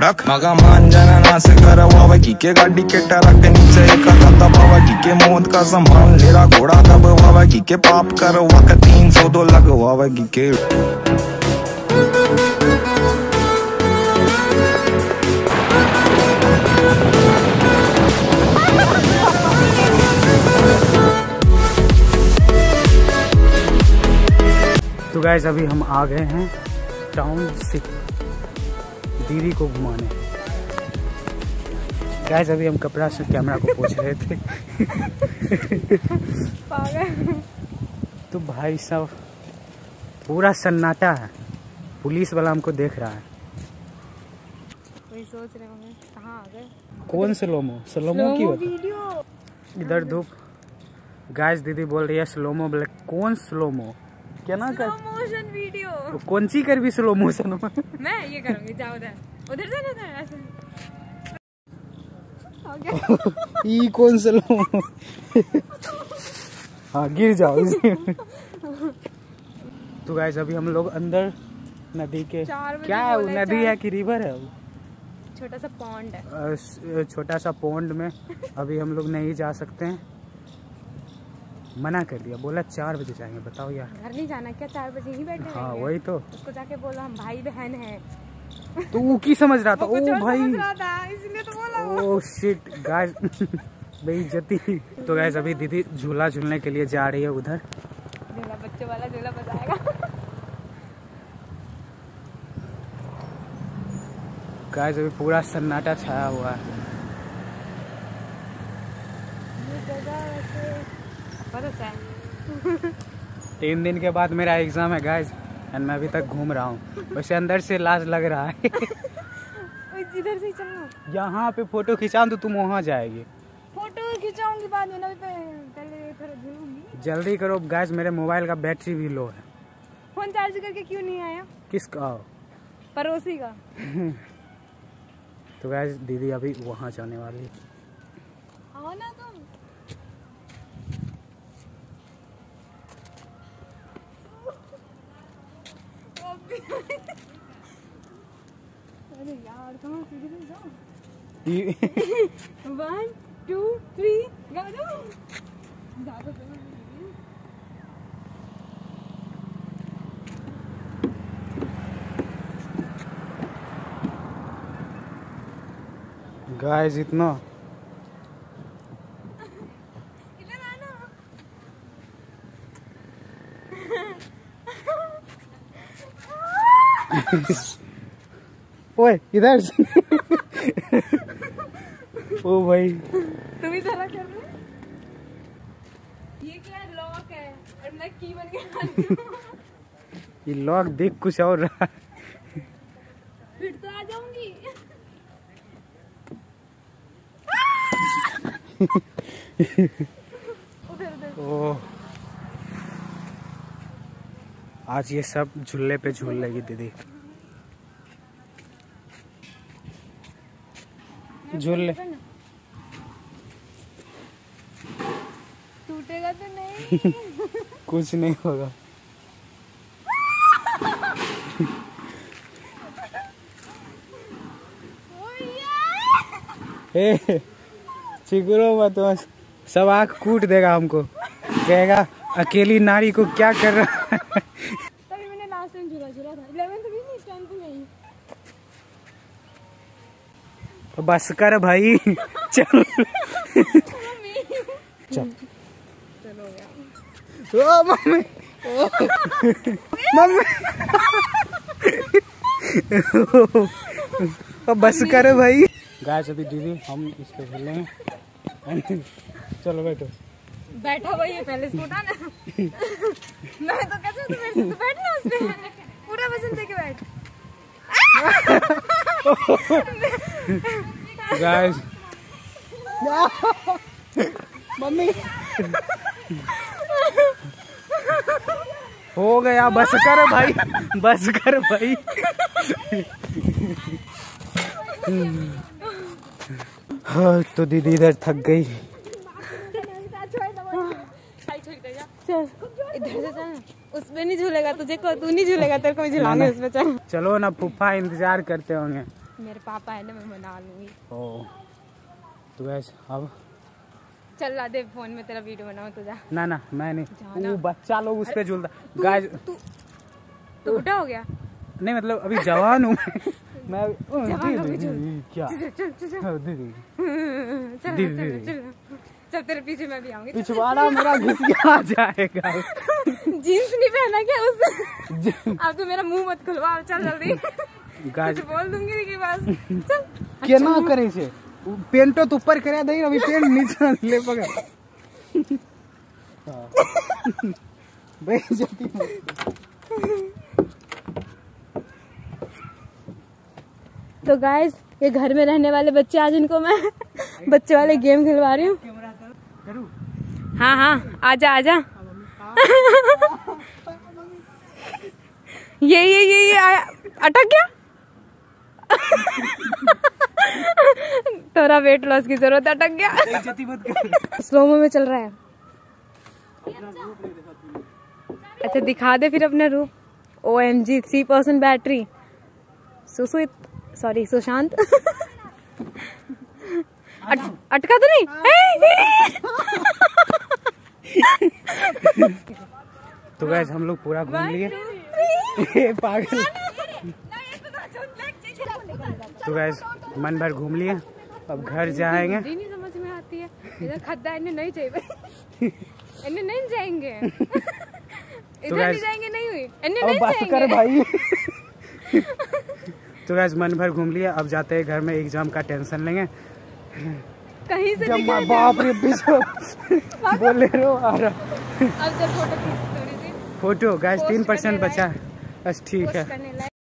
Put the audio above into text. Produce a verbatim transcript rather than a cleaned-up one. मगा मान जाना ना से करवावा की के गाड़ी के टरक के नीचे एक दबावा की के मौत का सामान लेरा घोड़ा दबावा की के पाप करवा के तीन सौ दो लगवावा की के तो गाइस अभी हम आ गए हैं टाउन सिटी दीदी को घुमाने। गाइस अभी हम कपड़ा से कैमरा को पूछ रहे थे तो भाई साहब पूरा सन्नाटा है, पुलिस वाला हमको देख रहा है। कोई सोच रहे होंगे कहां आ गए, कौन स्लोमो स्लोमो की वीडियो। इधर धूप, गाइस दीदी बोल रही है स्लोमो, बोले कौन स्लोमो, क्या ना कर स्लो मोशन वीडियो, तो कौन सी कर भी स्लो मोशन में मैं ये करूंगी, जाओ उधर उधर जाओ उधर ऐसे हो गया ई कौन स्लो हां गिर जाओ तो गाइस अभी हम लोग अंदर नदी के क्या है, वो नदी है कि रिवर है, छोटा सा पॉन्ड है, छोटा सा पॉन्ड में अभी हम लोग नहीं जा सकते हैं, मना कर दिया, बोला चार बजे जाएंगे। बताओ यार घर नहीं जाना क्या, चार बजे ही बैठे? हाँ वही तो, उसको जाके बोला हम भाई बहन हैं तो वो की समझ रहा था, ओ भाई समझ रहा था, इसलिए तो बोला ओ शिट गाइस बेइज्जती। तो गाइस अभी दीदी झूला झूलने के लिए जा रही है उधर, झूला बच्चों वाला झूला बजाएगा। गाइस अभी पूरा सन्नाटा छाया हुआ है, तीन दिन के बाद मेरा एग्जाम है गाइस एंड मैं अभी तक घूम रहा हूँ, वैसे अंदर से लाज लग रहा है इधर से चलना, यहाँ पे फोटो खिंचाऊं तो तुम वहाँ जाएगी, फोटो खिंचाऊंगी बाद में ना, पहले फिर घूमूंगी। जल्दी करो गाइस, मेरे मोबाइल का बैटरी भी लो है, फोन चार्ज करके क्यों नहीं आया, किसका पड़ोसी का तो गाइस दीदी अभी वहाँ जाने वाली है ना, तुम अरे यार तुम सीधे नहीं जाओ वन टू थ्री गा दो जाओ। गाइस इतना इधर आना ओए इधर ओ भाई तुम इधर कर रहे, ये क्या लॉक है और मैं की बन गया ये लॉक देख कुछ और रहा फिर तो आ जाऊंगी ओ आज ये सब झूले पे झूल लगी दीदी, झूल टूटेगा तो नहीं कुछ नहीं होगा ए चिगुरो मत, सब आँख कूट देगा हमको, कहेगा अकेली नारी को क्या कर रहा है तभी मैंने लास्ट टाइम झूला झूला था, इलेवेंथ भी नहीं, टेंथ नहीं। बस कर भाई चल चलो ओ मम्मी मम्मी बस कर भाई। गाइस अभी दीदी हम इसको झूलें, चलो बैठो बैठो भाई, पहले इसको उठाना मैं तो कैसे तो बैठ तो बैठना उस पे पूरा वजन देके बैठ गाइस मम्मी हो गया, बस कर भाई बस कर भाई हाँ तो दीदी इधर थक गई, उसमें नहीं झूलेगा तुझे को, तू नहीं झूलेगा तेरे को झूलाने उसमें। चलो ना फूफा इंतजार करते होंगे मेरे पापा है ना, मैं मना लूँगी। ओ तो वैसे अब चल ला दे फोन में, तेरा वीडियो बनाऊँ तुझा। ना ना मैं नहीं, वो बच्चा लोग उस पर झूलता। गाइस तू बुढ़ा हो गया? नहीं मतलब अभी जवान हूँ मैं। क्या चल तेरे पीछे मैं भी आऊंगी। पिछवाड़ा मेरा घिस क्या जाएगा। जींस नहीं पहना क्या उस? अब तो मेरा मुंह मत खुलवा, चल जल्दी। कुछ बोल दूंगी के पास। चल क्या ना करे से पेंटो तो ऊपर करा दे, अभी पेंट नीचे ले पकड़। भाई जल्दी तो गाइस ये घर में रहने वाले बच्चे, आज इनको मैं बच्चे वाले गेम खिलवा रही हूँ। हाँ हाँ आजा आजा। ये ये ये ये अटक गया। थोड़ा वेट लॉस की जरूरत, अटक गया। स्लोमो में चल रहा है। अच्छा दिखा दे फिर अपना रूप। O M G three percent battery. सुसु सॉरी सुशांत। अट, अटका तो नहीं? तो गैस हम लोग पूरा घूम लिए। पागल। तो गैस मन भर घूम लिए, अब घर जाएंगे। नहीं समझ में आती है इधर खद्दा, इन्हें नहीं चाहिए, इन्हें नहीं जाएंगे इधर नहीं जाएंगे, नहीं हुई इन्हें नहीं जाएंगे भाई। तो गैस मन भर घूम लिया, अब जाते हैं घर में, एग्जाम का टेंशन लेंगे। कहीं से बाप रे बोले रो आ रहा। अब जब फोटो खींच थोड़ी सी। फोटो गैस तीन परसेंट बचा, बस ठीक है।